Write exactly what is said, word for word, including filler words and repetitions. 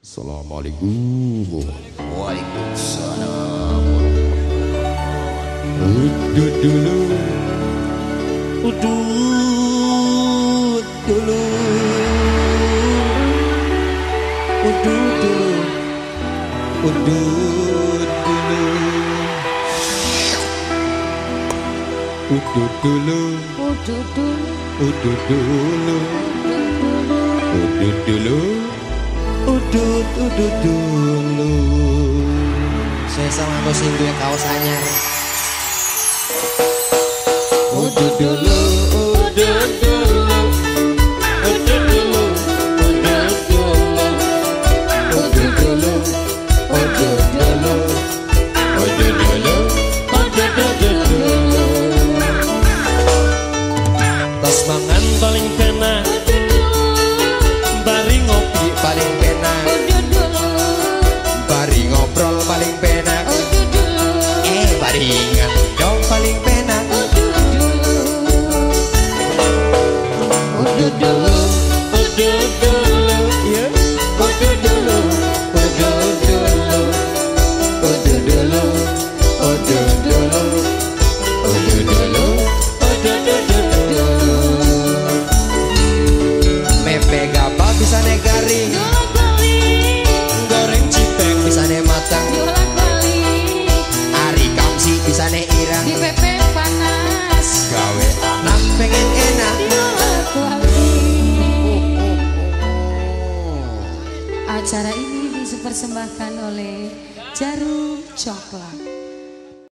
Assalamualaikum. Waalaikumsalam. Udut dulu. Udut dulu. Udut dulu. Udut dulu. Udut dulu. Udut dulu. Udut dulu. Udut dulu. Udut, udut dulu. Saya sama bos Hindu yang kaosanya. Udut dulu, udut dulu. Udut dulu, udut dulu. Udut dulu, udut dulu. Udut dulu, udut dulu. Tas mangan paling kena, bari ngopi paling kena. Acara ini dipersembahkan oleh Jarum Coklat.